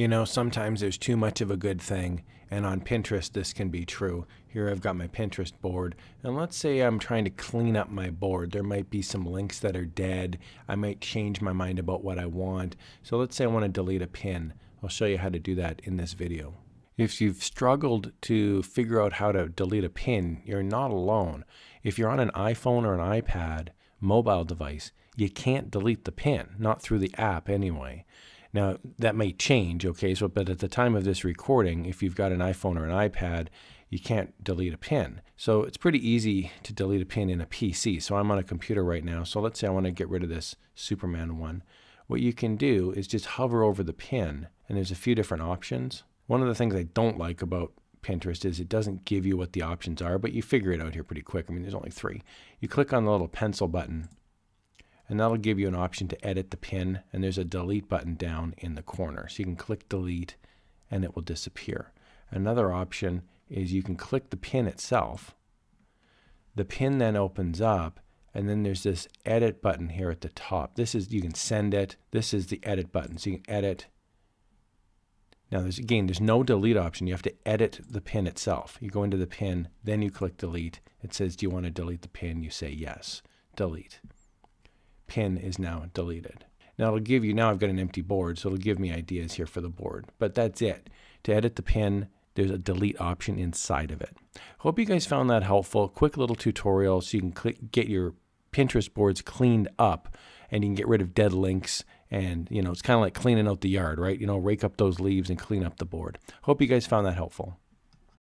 You know, sometimes there's too much of a good thing, and on Pinterest this can be true. Here I've got my Pinterest board, and let's say I'm trying to clean up my board. There might be some links that are dead. I might change my mind about what I want. So let's say I want to delete a pin. I'll show you how to do that in this video. If you've struggled to figure out how to delete a pin, you're not alone. If you're on an iPhone or an iPad mobile device, you can't delete the pin, not through the app anyway. Now, that may change, okay, so, but at the time of this recording, if you've got an iPhone or an iPad, you can't delete a pin. So it's pretty easy to delete a pin in a PC. So I'm on a computer right now, so let's say I want to get rid of this Superman one. What you can do is just hover over the pin, and there's a few different options. One of the things I don't like about Pinterest is it doesn't give you what the options are, but you figure it out here pretty quick. I mean, there's only three. You click on the little pencil button, and that'll give you an option to edit the pin, and there's a delete button down in the corner. So you can click delete and it will disappear. Another option is you can click the pin itself. The pin then opens up, and then there's this edit button here at the top. This is, you can send it. This is the edit button, so you can edit. Now there's, again, there's no delete option. You have to edit the pin itself. You go into the pin, then you click delete. It says, do you want to delete the pin? You say yes, delete. Pin is now deleted. Now it'll give you, now I've got an empty board, so it'll give me ideas here for the board, but that's it. To edit the pin, there's a delete option inside of it. Hope you guys found that helpful. Quick little tutorial so you can get your Pinterest boards cleaned up, and you can get rid of dead links, and you know, it's kind of like cleaning out the yard, right? You know, rake up those leaves and clean up the board. Hope you guys found that helpful.